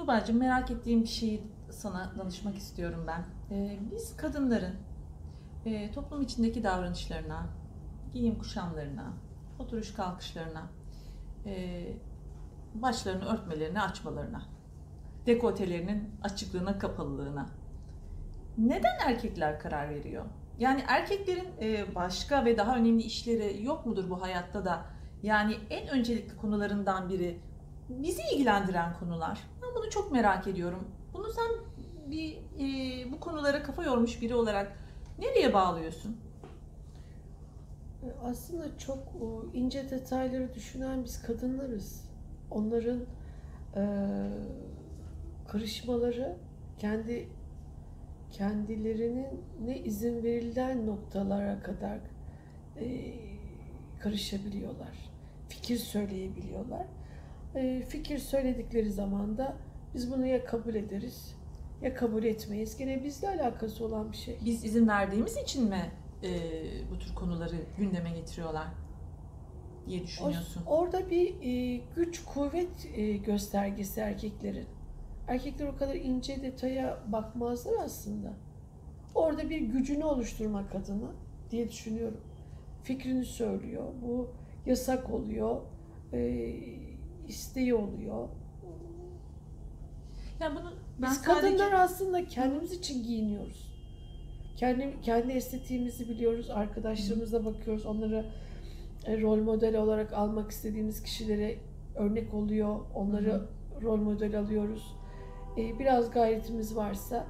Tuğba'cığım, merak ettiğim bir şeyi sana danışmak istiyorum ben. Biz kadınların toplum içindeki davranışlarına, giyim kuşamlarına, oturuş kalkışlarına, başlarını örtmelerine, açmalarına, dekoltelerinin açıklığına, kapalılığına neden erkekler karar veriyor? Yani erkeklerin başka ve daha önemli işleri yok mudur bu hayatta da? Yani en öncelikli konularından biri, bizi ilgilendiren konular. Ben bunu çok merak ediyorum. Bunu sen bir bu konulara kafa yormuş biri olarak nereye bağlıyorsun? Aslında çok ince detayları düşünen biz kadınlarız. Onların karışmaları, kendilerinin ne izin verilen noktalara kadar karışabiliyorlar. Fikir söyleyebiliyorlar. Fikir söyledikleri zaman da biz bunu ya kabul ederiz ya kabul etmeyiz. Gene bizle alakası olan bir şey. Biz izin verdiğimiz için mi bu tür konuları gündeme getiriyorlar diye düşünüyorsun? Orada bir güç, kuvvet göstergesi erkeklerin. Erkekler o kadar ince detaya bakmazlar aslında. Orada bir gücünü oluşturmak adına diye düşünüyorum. Fikrini söylüyor, bu yasak oluyor, isteği oluyor. Yani bunu biz kadınlar sadece... aslında kendimiz için giyiniyoruz. Kendi estetiğimizi biliyoruz, arkadaşlarımıza bakıyoruz, onlara rol model olarak almak istediğimiz kişilere örnek oluyor, onları rol model alıyoruz. Biraz gayretimiz varsa,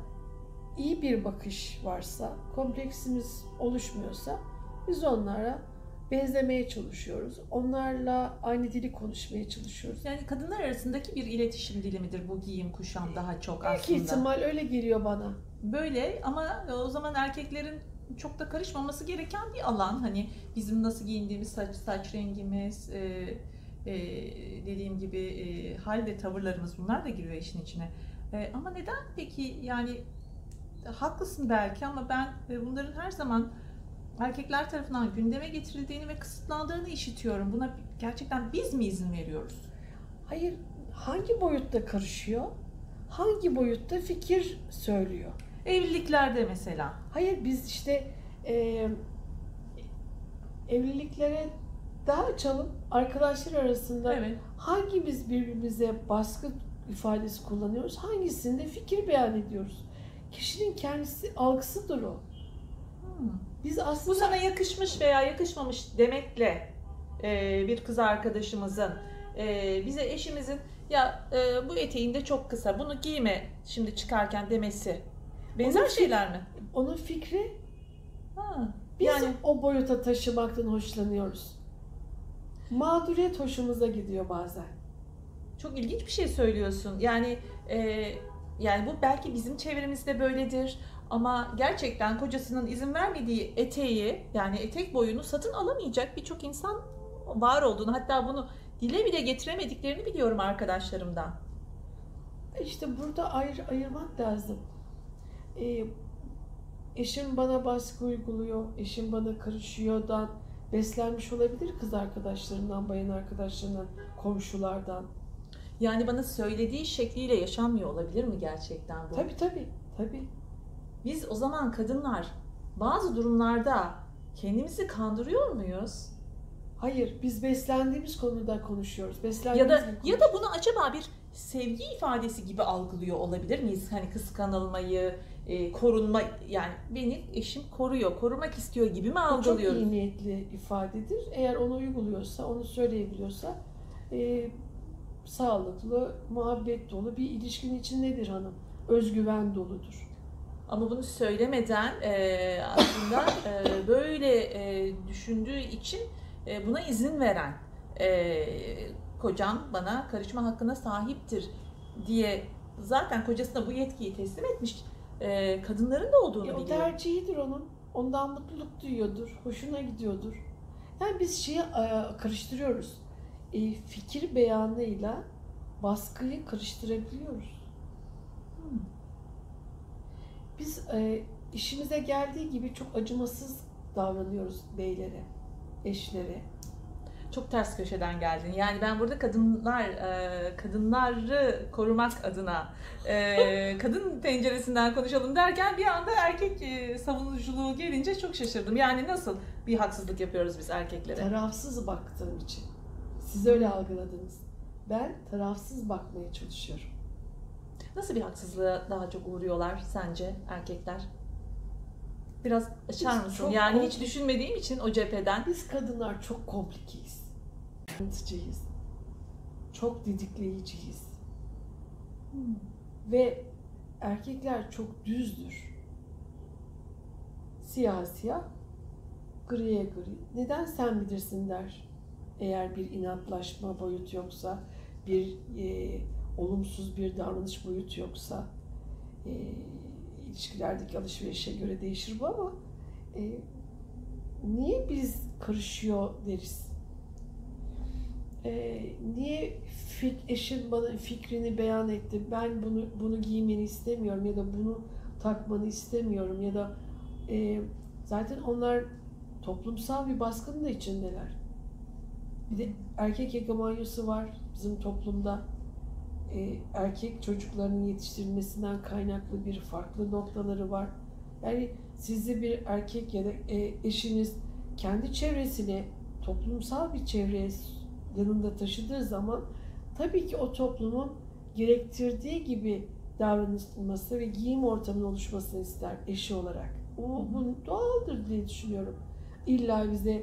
iyi bir bakış varsa, kompleksimiz oluşmuyorsa biz onlara benzemeye çalışıyoruz. Onlarla aynı dili konuşmaya çalışıyoruz. Yani kadınlar arasındaki bir iletişim dili midir bu giyim, kuşam daha çok aslında? Belki ihtimal öyle geliyor bana. Böyle, ama o zaman erkeklerin çok da karışmaması gereken bir alan. Hani bizim nasıl giyindiğimiz, saç rengimiz, dediğim gibi hal ve tavırlarımız, bunlar da giriyor işin içine. Ama neden peki, yani haklısın belki, ama ben bunların her zaman erkekler tarafından gündeme getirildiğini ve kısıtlandığını işitiyorum. Buna gerçekten biz mi izin veriyoruz? Hayır, hangi boyutta karışıyor? Hangi boyutta fikir söylüyor? Evliliklerde mesela. Hayır, biz işte evliliklere daha açalım, arkadaşlar arasında evet. Hangimiz birbirimize baskı ifadesi kullanıyoruz, hangisinde fikir beyan ediyoruz? Kişinin kendisi algısıdır o. Biz aslında... Bu sana yakışmış veya yakışmamış demekle bir kız arkadaşımızın, bize eşimizin ya bu eteğin de çok kısa, bunu giyme şimdi çıkarken demesi benzer şeyler mi? Onun fikri. Biz yani o boyuta taşımaktan hoşlanıyoruz. Mağduriyet hoşumuza gidiyor bazen. Çok ilginç bir şey söylüyorsun. Yani yani bu belki bizim çevremizde böyledir. Ama gerçekten kocasının izin vermediği eteği, yani etek boyunu satın alamayacak birçok insan var olduğunu, hatta bunu dile bile getiremediklerini biliyorum arkadaşlarımdan. İşte burada ayırmak lazım. Eşim bana baskı uyguluyor, eşim bana karışıyordan beslenmiş olabilir kız arkadaşlarından, bayan arkadaşlarından, komşulardan. Yani bana söylediği şekliyle yaşanmıyor olabilir mi gerçekten bu? Tabii. Biz o zaman kadınlar bazı durumlarda kendimizi kandırıyor muyuz? Hayır, biz beslendiğimiz konuda konuşuyoruz. Ya da bunu acaba bir sevgi ifadesi gibi algılıyor olabilir miyiz? Hani kıskanılmayı, korunma, yani beni eşim koruyor, korumak istiyor gibi mi algılıyoruz? O çok iyi niyetli ifadedir. Eğer onu uyguluyorsa, onu söyleyebiliyorsa sağlıklı, muhabbet dolu bir ilişkinin içindedir hanım. Özgüven doludur. Ama bunu söylemeden aslında böyle düşündüğü için buna izin veren, kocam bana karışma hakkına sahiptir diye zaten kocasına bu yetkiyi teslim etmiş kadınların da olduğunu biliyor. O tercihidir onun. Ondan mutluluk duyuyordur. Hoşuna gidiyordur. Yani biz şeyi karıştırıyoruz. Fikir beyanıyla baskıyı karıştırabiliyoruz. Biz işimize geldiği gibi çok acımasız davranıyoruz beylere, eşlere. çok ters köşeden geldin. Yani ben burada kadınları korumak adına kadın penceresinden konuşalım derken bir anda erkek savunuculuğu gelince çok şaşırdım. Yani nasıl bir haksızlık yapıyoruz biz erkeklere? Tarafsız baktığım için. Siz öyle algıladınız. Ben tarafsız bakmaya çalışıyorum. Nasıl bir haksızlığa daha çok uğruyorlar sence erkekler? Biraz açar mısın? Yani hiç düşünmediğim için o cepheden. Biz kadınlar çok komplikiyiz. Anlatıcıyız. Çok didikleyiciyiz. Ve erkekler çok düzdür. Siyah siyah, griye gri. Neden sen bilirsin der. Eğer bir inatlaşma boyut yoksa, bir olumsuz bir davranış boyutu yoksa, ilişkilerdeki alışverişe göre değişir bu ama niye biz karışıyor deriz? Niye eşin bana fikrini beyan etti, ben bunu giymeni istemiyorum ya da bunu takmanı istemiyorum ya da zaten onlar toplumsal bir baskının da içindeler. Bir de erkek hegemonyası var bizim toplumda. Erkek çocuklarının yetiştirilmesinden kaynaklı bir farklı noktaları var. Yani sizi bir erkek ya da eşiniz kendi çevresine, toplumsal bir çevreye yanında taşıdığı zaman tabii ki o toplumun gerektirdiği gibi davranılması ve giyim ortamının oluşmasını ister eşi olarak. Bu doğaldır diye düşünüyorum. İlla bize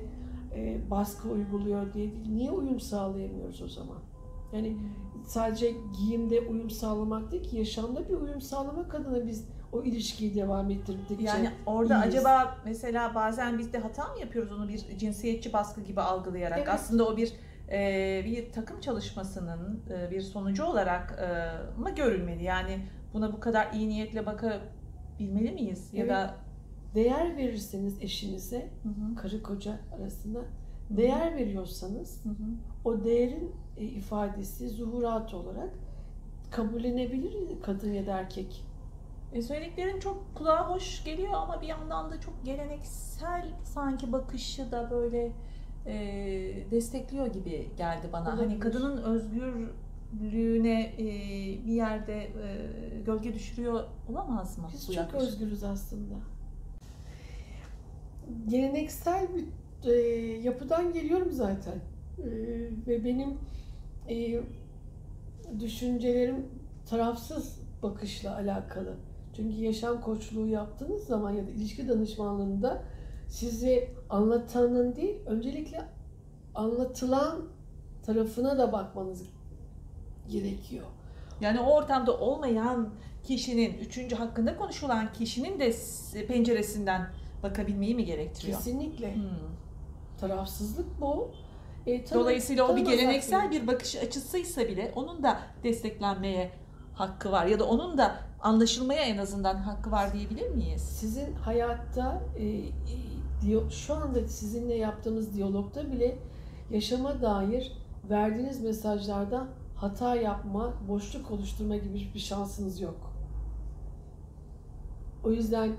baskı uyguluyor diye değil. Niye uyum sağlayamıyoruz o zaman? Yani sadece giyimde uyum sağlamak değil ki, yaşamda bir uyum sağlamak adına biz o ilişkiyi devam ettirdikçe. Yani orada iyiyiz. Acaba mesela bazen biz de hata mı yapıyoruz onu bir cinsiyetçi baskı gibi algılayarak? Evet. Aslında o bir takım çalışmasının bir sonucu olarak mı görülmeli? Yani buna bu kadar iyi niyetle bakabilmeli miyiz? Evet. Ya da değer verirseniz eşinize, karı koca arasında değer veriyorsanız o değerin ifadesi zuhurat olarak kabullenebilir kadın ya da erkek. Söylediklerin çok kulağa hoş geliyor ama bir yandan da çok geleneksel sanki bakışı da böyle destekliyor gibi geldi bana. Olabilir. Hani kadının özgürlüğüne bir yerde gölge düşürüyor olamaz mı? Biz çok özgürüz aslında. Geleneksel bir yapıdan geliyorum zaten ve benim düşüncelerim tarafsız bakışla alakalı. Çünkü yaşam koçluğu yaptığınız zaman ya da ilişki danışmanlığında sizi anlatanın değil, öncelikle anlatılan tarafına da bakmanız gerekiyor. Yani o ortamda olmayan kişinin, üçüncü hakkında konuşulan kişinin de penceresinden bakabilmeyi mi gerektiriyor? Kesinlikle. Tarafsızlık bu. Dolayısıyla o bir geleneksel bir bakış açısıysa bile onun da desteklenmeye hakkı var ya da onun da anlaşılmaya en azından hakkı var diyebilir miyiz? Sizin hayatta şu anda sizinle yaptığımız diyalogda bile yaşama dair verdiğiniz mesajlarda hata yapma, boşluk oluşturma gibi bir şansınız yok. O yüzden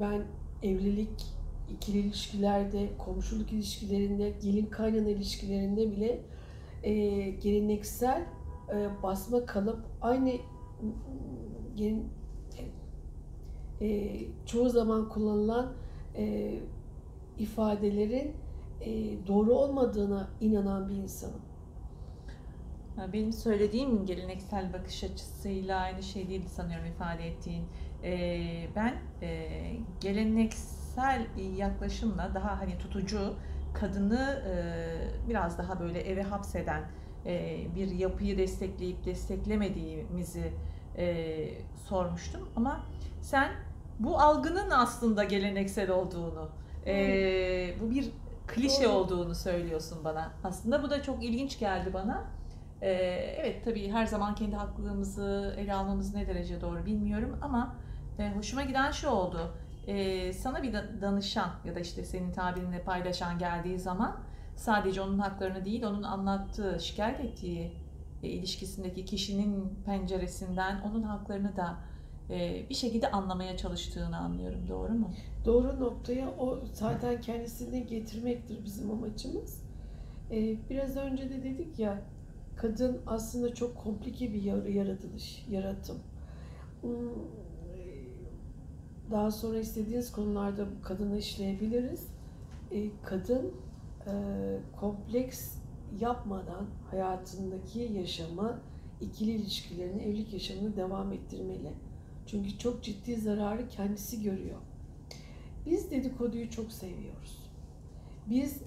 ben evlilik, ikili ilişkilerde, komşuluk ilişkilerinde, gelin kaynana ilişkilerinde bile geleneksel basma kalıp aynı çoğu zaman kullanılan ifadelerin doğru olmadığına inanan bir insanım. Benim söylediğim geleneksel bakış açısıyla aynı şey değil sanıyorum ifade ettiğin. Ben geleneksel yaklaşımla daha hani tutucu, kadını biraz daha böyle eve hapseden bir yapıyı destekleyip desteklemediğimizi sormuştum. Ama sen bu algının aslında geleneksel olduğunu, bu bir klişe olduğunu söylüyorsun bana. Aslında bu da çok ilginç geldi bana. Evet, tabii her zaman kendi haklılığımızı ele almamız ne derece doğru bilmiyorum ama hoşuma giden şu oldu. Sana bir danışan ya da işte senin tabirinle paylaşan geldiği zaman sadece onun haklarını değil, onun anlattığı, şikayet ettiği ilişkisindeki kişinin penceresinden onun haklarını da bir şekilde anlamaya çalıştığını anlıyorum. Doğru mu? Doğru noktaya o zaten kendisini getirmektir bizim amacımız. Biraz önce de dedik ya, kadın aslında çok komplike bir yaratılış, yaratım. Daha sonra istediğiniz konularda bu kadını işleyebiliriz. Kadın kompleks yapmadan hayatındaki yaşamı, ikili ilişkilerini, evlilik yaşamını devam ettirmeli. Çünkü çok ciddi zararı kendisi görüyor. Biz dedikoduyu çok seviyoruz. Biz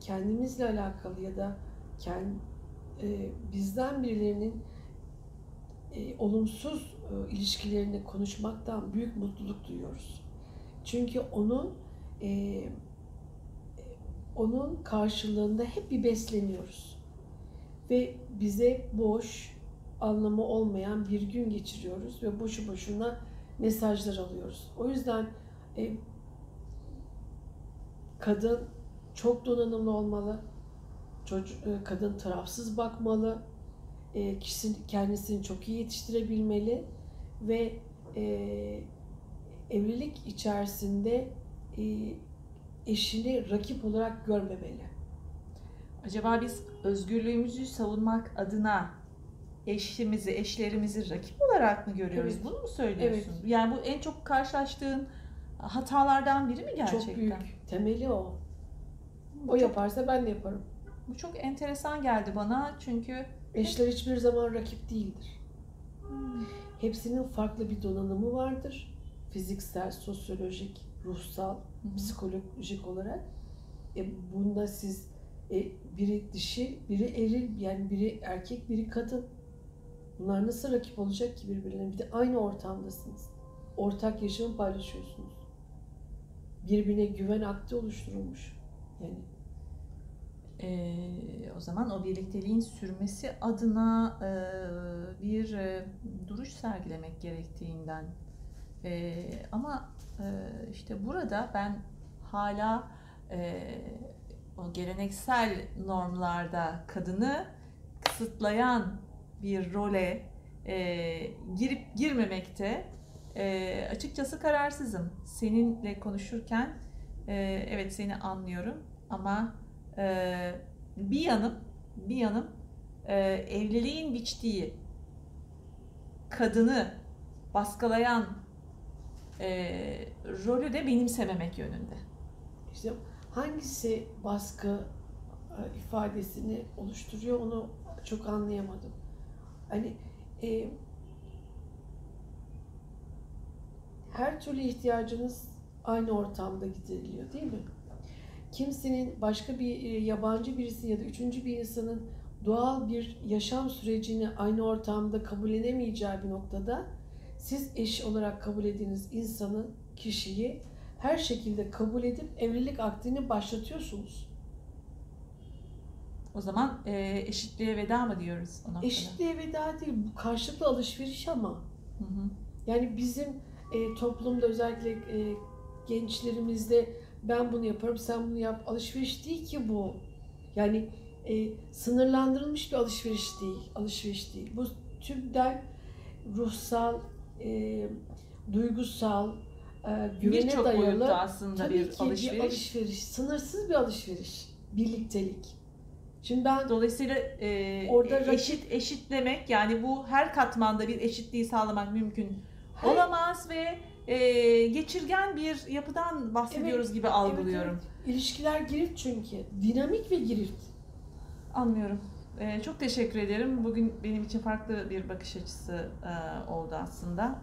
kendimizle alakalı ya da bizden birilerinin olumsuz ilişkilerini konuşmaktan büyük mutluluk duyuyoruz. Çünkü onun karşılığında hep bir besleniyoruz. Ve bize boş, anlamı olmayan bir gün geçiriyoruz ve boşu boşuna mesajlar alıyoruz. O yüzden kadın çok donanımlı olmalı, kadın tarafsız bakmalı, kendisini çok iyi yetiştirebilmeli ve evlilik içerisinde eşini rakip olarak görmemeli. Acaba biz özgürlüğümüzü savunmak adına eşlerimizi rakip olarak mı görüyoruz? Evet. Bunu mu söylüyorsun? Evet. Yani bu en çok karşılaştığın hatalardan biri mi gerçekten? Çok büyük. Temeli o. O yaparsa ben de yaparım. Bu çok enteresan geldi bana çünkü... Eşler hiçbir zaman rakip değildir. Hepsinin farklı bir donanımı vardır. Fiziksel, sosyolojik, ruhsal, psikolojik olarak. Bunda siz biri dişi, biri eril, yani biri erkek, biri kadın. Bunlar nasıl rakip olacak ki birbirlerine? Bir de aynı ortamdasınız. Ortak yaşamı paylaşıyorsunuz. Birbirine güven akdi oluşturulmuş. Yani o zaman o birlikteliğin sürmesi adına bir duruş sergilemek gerektiğinden ama işte burada ben hala o geleneksel normlarda kadını kısıtlayan bir role girip girmemekte açıkçası kararsızım. Seninle konuşurken evet seni anlıyorum ama bir yanım evliliğin biçtiği kadını baskılayan rolü de benimsememek yönünde. İşte hangisi baskı ifadesini oluşturuyor onu çok anlayamadım. Hani her türlü ihtiyacınız aynı ortamda gideriliyor değil mi? Kimsenin, başka bir yabancı birisi ya da üçüncü bir insanın doğal bir yaşam sürecini aynı ortamda kabullenemeyeceği bir noktada siz eş olarak kabul ettiğiniz insanın, kişiyi her şekilde kabul edip evlilik akdini başlatıyorsunuz. O zaman eşitliğe veda mı diyoruz? Eşitliğe veda değil, bu karşılıklı alışveriş ama. Yani bizim toplumda özellikle gençlerimizde ben bunu yaparım, sen bunu yap. Alışveriş değil ki bu. Yani sınırlandırılmış bir alışveriş değil. Bu tümden ruhsal, duygusal, güvene dayalı aslında bir alışveriş. Sınırsız bir alışveriş. Birliktelik. Şimdi ben dolayısıyla orada eşitlemek yani bu her katmanda bir eşitliği sağlamak mümkün olamaz ve geçirgen bir yapıdan bahsediyoruz gibi algılıyorum. Evet. İlişkiler girift çünkü. Dinamik ve girift. Anlıyorum. Çok teşekkür ederim. Bugün benim için farklı bir bakış açısı oldu aslında.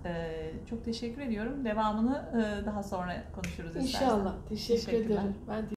Çok teşekkür ediyorum. Devamını daha sonra konuşuruz istersen. İnşallah. Teşekkür ederim. Ben